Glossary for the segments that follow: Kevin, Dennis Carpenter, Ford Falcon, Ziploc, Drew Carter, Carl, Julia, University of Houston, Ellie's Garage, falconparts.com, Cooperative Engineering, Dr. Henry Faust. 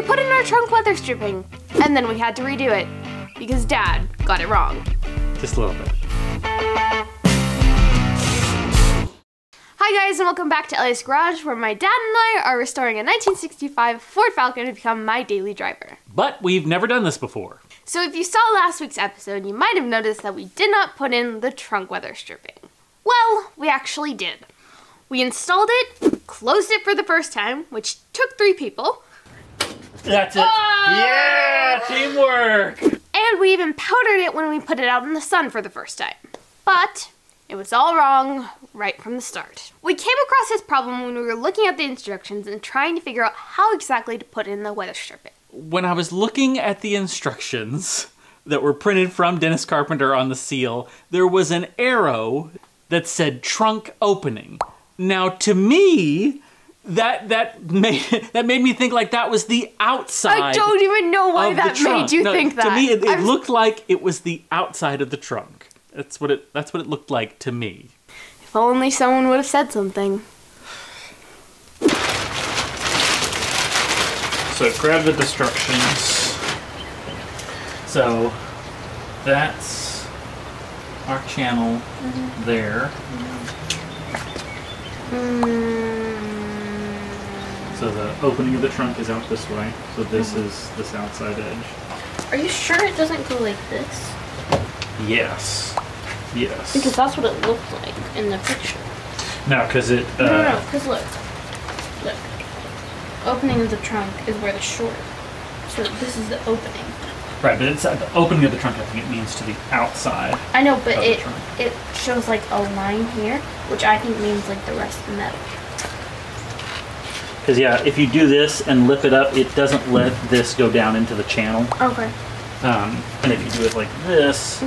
We put in our trunk weather stripping, and then we had to redo it because Dad got it wrong. Just a little bit. Hi guys, and welcome back to Ellie's Garage, where my dad and I are restoring a 1965 Ford Falcon to become my daily driver. But we've never done this before. So if you saw last week's episode, you might have noticed that we did not put in the trunk weather stripping. Well, we actually did. We installed it, closed it for the first time, which took 3 people. That's it. Oh! Yeah, teamwork. And we even powdered it when we put it out in the sun for the first time. But it was all wrong right from the start. We came across this problem when we were looking at the instructions and trying to figure out how exactly to put in the weather stripping. When I was looking at the instructions that were printed from Dennis Carpenter on the seal, there was an arrow that said trunk opening. Now, to me, that made me think like that was the outside. I don't even know why that made you think that. To me, it looked like it was the outside of the trunk. That's what it looked like to me. If only someone would have said something. So grab the instructions. So that's our channel there. So the opening of the trunk is out this way. So this is this outside edge. Are you sure it doesn't go like this? Yes. Yes. Because that's what it looked like in the picture. No, because it... No, because look. Look. Opening of the trunk is where the short. So this is the opening. Right, but it's at the opening of the trunk, I think it means to the outside. I know, but it shows like a line here, which I think means like the rest of the metal. Because yeah, if you do this and lift it up, it doesn't let this go down into the channel. Okay. And if you do it like this,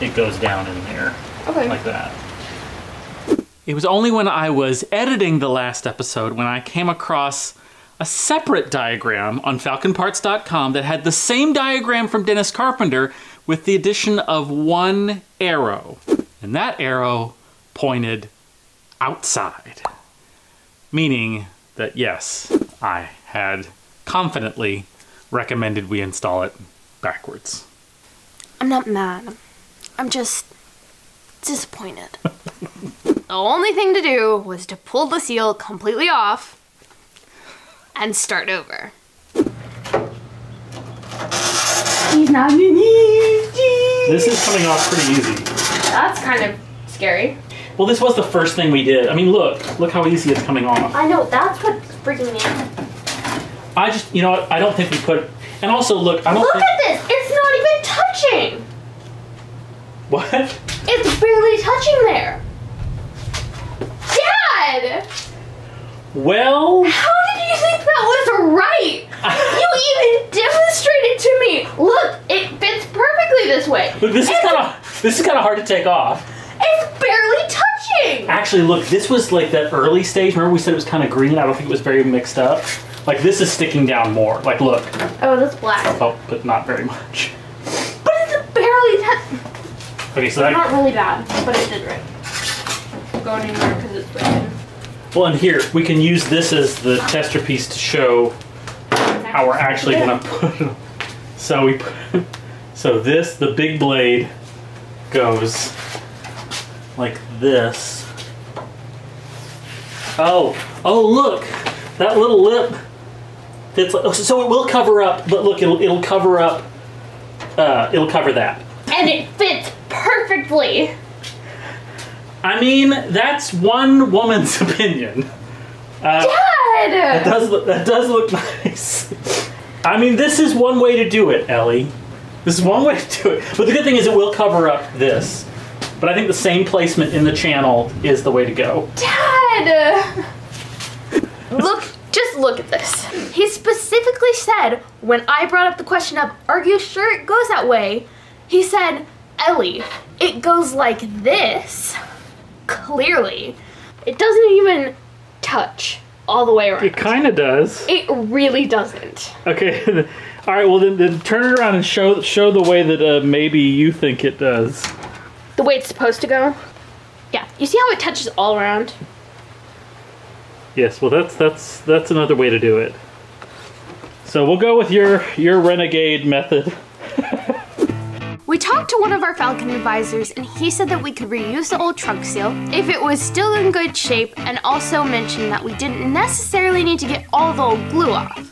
it goes down in there. Okay. Like that. It was only when I was editing the last episode when I came across a separate diagram on falconparts.com that had the same diagram from Dennis Carpenter with the addition of one arrow. And that arrow pointed outside, meaning that yes, I had confidently recommended we install it backwards. I'm not mad. I'm just disappointed. The only thing to do was to pull the seal completely off and start over. This is coming off pretty easy. That's kind of scary. Well, this was the first thing we did. I mean, look how easy it's coming off. I know, that's what's freaking me out. I just, you know what, I don't think we put, and also look, I don't think. Look at this, it's not even touching. What? It's barely touching there. Dad! Well. How did you think that was right? You even demonstrated to me. Look, it fits perfectly this way. Look, this is kind of hard to take off. It's barely touching. Actually, look, this was like that early stage. Remember we said it was kind of green? I don't think it was very mixed up. Like this is sticking down more. Like look. Oh, that's black. Oh, but not very much. But it's barely touching. Okay, so that's not really bad, but it did right. I'm going anywhere because it's broken. Well, and here, we can use this as the tester piece to show how we're actually going to put it. So we put, so this, the big blade goes like this. Oh look, that little lip fits, so it will cover up, but look, it'll cover up, it'll cover that. And it fits perfectly. I mean, that's one woman's opinion. Dad! That does look nice. I mean, this is one way to do it, Ellie. This is one way to do it. But the good thing is it will cover up this. But I think the same placement in the channel is the way to go. Dad! Look, just look at this. He specifically said, when I brought up the question of, are you sure it goes that way? He said, Ellie, it goes like this. Clearly, it doesn't even touch all the way around. It kind of does. It really doesn't. Okay, all right. Well, then turn it around and show the way that maybe you think it does. The way it's supposed to go. Yeah. You see how it touches all around? Yes. Well, that's another way to do it. So we'll go with your renegade method. We talked to one of our Falcon advisors and he said that we could reuse the old trunk seal if it was still in good shape, and also mentioned that we didn't necessarily need to get all the old glue off.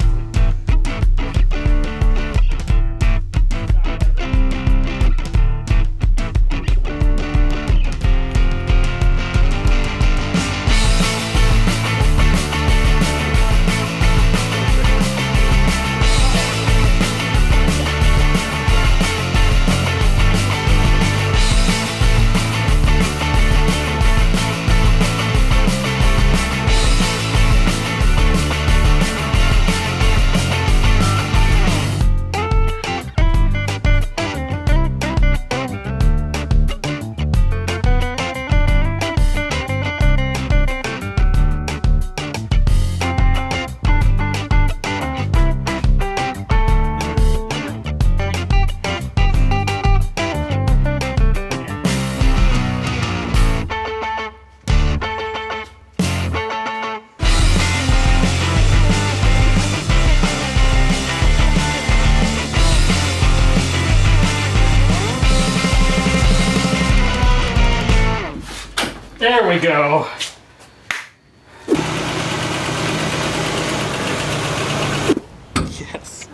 There we go. Yes.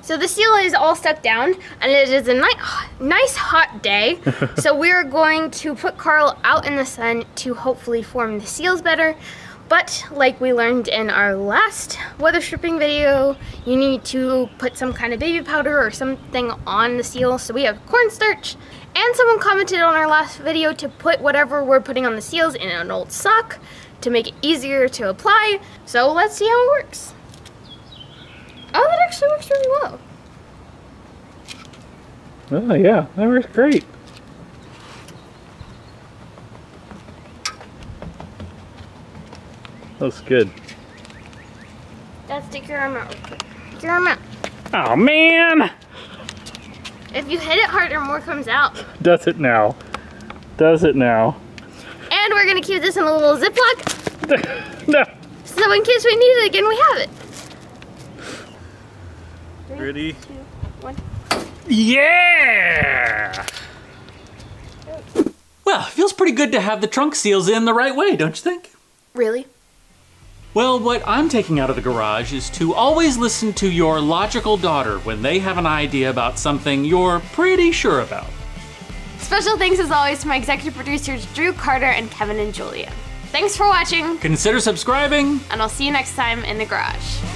So the seal is all stuck down and it is a nice hot day. So we are going to put Carl out in the sun to hopefully form the seals better. But like we learned in our last weather stripping video, you need to put some kind of baby powder or something on the seal. So we have cornstarch. And someone commented on our last video to put whatever we're putting on the seals in an old sock to make it easier to apply. So let's see how it works. Oh, that actually works really well. Oh yeah, that works great. Looks good. Dad, stick your arm out real quick. Stick your arm out. Oh man! If you hit it harder, more comes out. Does it now. Does it now. And we're going to keep this in a little Ziploc. No. So in case we need it again, we have it. Ready? 3, 2, 1. Yeah! Well, it feels pretty good to have the trunk seals in the right way, don't you think? Really? Well, what I'm taking out of the garage is to always listen to your logical daughter when they have an idea about something you're pretty sure about. Special thanks as always to my executive producers, Drew Carter and Kevin and Julia. Thanks for watching. Consider subscribing. And I'll see you next time in the garage.